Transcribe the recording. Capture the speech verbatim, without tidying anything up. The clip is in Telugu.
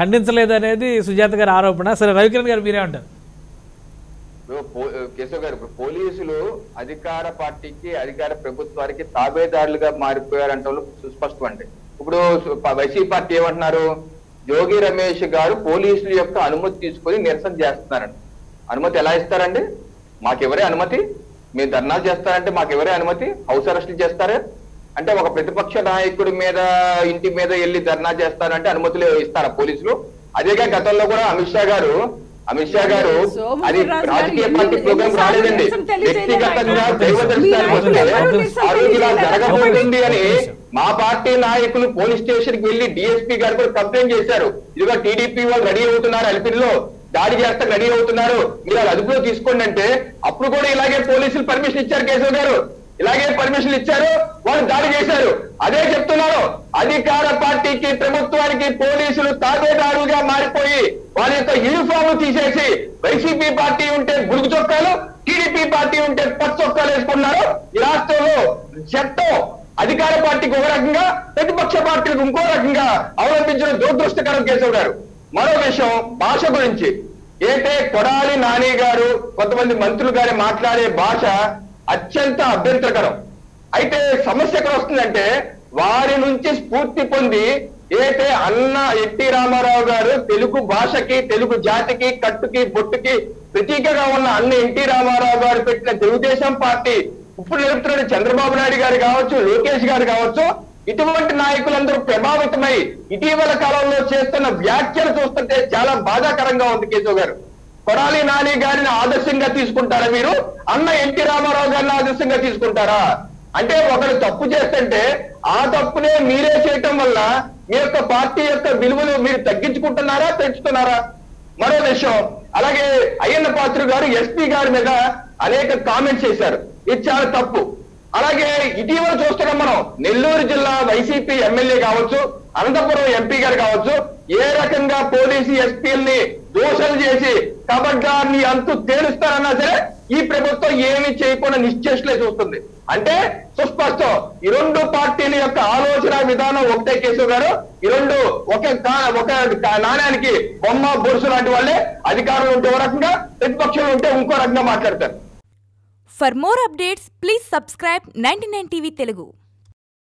ఖండించలేదనేది సుజాత గారి ఆరోపణ. సరే రవికిరణ్ గారు మీరే ఉంటారు. కేశవ్ గారు పోలీసులు అధికార పార్టీకి అధికార ప్రభుత్వానికి తాబేదారులుగా మారిపోయారంటే స్పష్టం అండి. ఇప్పుడు వైసీపీ పార్టీ ఏమంటున్నారు, జోగి రమేష్ గారు పోలీసుల యొక్క అనుమతి తీసుకొని నిరసన చేస్తున్నారండి. అనుమతి ఎలా ఇస్తారండి? మాకెవరే అనుమతి? మీరు ధర్నాలు చేస్తారంటే మాకెవరే అనుమతి? హౌస్ అరెస్టులు చేస్తారే అంటే ఒక ప్రతిపక్ష నాయకుడి మీద ఇంటి మీద వెళ్ళి ధర్నా చేస్తారంటే అనుమతులు ఇస్తారా పోలీసులు? అదేగా గతంలో కూడా అమిత్ షా గారు అమిత్ షా గారు అది రాజకీయ పార్టీ ప్రోగ్రాం రాలేదండి, వ్యక్తిగతంగా దైవ దర్శనాలు వస్తే ఆ రోజు ఇలా జరగబోతుంది అని మా పార్టీ నాయకులు పోలీస్ స్టేషన్ కి వెళ్లి డిఎస్పీ గారు కూడా కంప్లైంట్ చేశారు. ఇదిగో టీడీపీ వాళ్ళు రెడీ అవుతున్నారు, అలిపిరిలో దాడి చేస్తే రెడీ అవుతున్నారు, మీరు వాళ్ళు అదుపులో తీసుకోండి అంటే అప్పుడు కూడా ఇలాగే పోలీసులు పర్మిషన్ ఇచ్చారు కేశవ్ గారు, ఇలాగే పర్మిషన్లు ఇచ్చారు, వాళ్ళు దాడి చేశారు. అదే చెప్తున్నారు, అధికార పార్టీకి ప్రభుత్వానికి పోలీసులు తాబేదారులుగా మారిపోయి వాళ్ళ యొక్క యూనిఫామ్ తీసేసి వైసీపీ పార్టీ ఉంటే బురుగు చొక్కాలు, టీడీపీ పార్టీ ఉంటే పచ్చ చొక్కాలు వేసుకున్నారు. ఈ రాష్ట్రంలో చట్టం అధికార పార్టీకి ఒక రకంగా, ప్రతిపక్ష పార్టీలకు ఇంకో రకంగా అవలంబించడం దురదృష్టకరం కేశవ్ గారు. మరో విషయం భాష గురించి ఏంటే, కొడాలి నాని గారు కొంతమంది మంత్రులు గారు మాట్లాడే భాష అత్యంత అభ్యంతరకరం. అయితే సమస్య ఎక్కడ వస్తుందంటే వారి నుంచి స్ఫూర్తి పొంది ఏదైతే అన్న ఎన్టీ రామారావు గారు తెలుగు భాషకి తెలుగు జాతికి కట్టుకి బొట్టుకి ప్రతీకగా ఉన్న అన్న ఎన్టీ రామారావు గారు పెట్టిన తెలుగుదేశం పార్టీ ఇప్పుడు నిలుపుతున్న చంద్రబాబు నాయుడు గారు కావచ్చు, లోకేష్ గారు కావచ్చు, ఇటువంటి నాయకులందరూ ప్రభావితమై ఇటీవల కాలంలో చేస్తున్న వ్యాఖ్యలు చూస్తుంటే చాలా బాధాకరంగా ఉంది కేశవ్ గారు. కొడాలి నాని గారిని ఆదర్శంగా తీసుకుంటారా మీరు? అన్న ఎన్టీ రామారావు గారిని ఆదర్శంగా తీసుకుంటారా? అంటే ఒకరు తప్పు చేస్తుంటే ఆ తప్పునే మీరే చేయటం వల్ల మీ యొక్క పార్టీ యొక్క విలువలు మీరు తగ్గించుకుంటున్నారా పెంచుతున్నారా? మరో విషయం, అలాగే అయ్యన్న పాత్రుడు గారు ఎస్పీ గారి మీద అనేక కామెంట్స్ చేశారు, ఇది చాలా తప్పు. అలాగే ఇటీవల చూస్తున్నాం మనం, నెల్లూరు జిల్లా వైసీపీ ఎమ్మెల్యే కావచ్చు, అనంతపురం ఎంపీ గారు కావచ్చు, ఏ రకంగా పోలీసు ఎస్పీల్ని దోషలు చేసి కబడ్డాన్ని అంతు తేలుస్తారన్నా సరే ఈ ప్రభుత్వం ఏమీ చేయకుండా నిశ్చేష్లే చూస్తుంది. అంటే సుస్పష్టం, ఈ రెండు పార్టీల యొక్క ఆలోచన విధానం ఒకటే కేశవ్ గారు. ఈ రెండు ఒక ఒక నాణ్యానికి బొమ్మ బొరుసు లాంటి వాళ్ళే, అధికారులు ఉంటే ఒక రకంగా, ప్రతిపక్షంలో ఉంటే ఇంకో రకంగా మాట్లాడతారు. For more updates, please subscribe ninety-nine T V Telugu.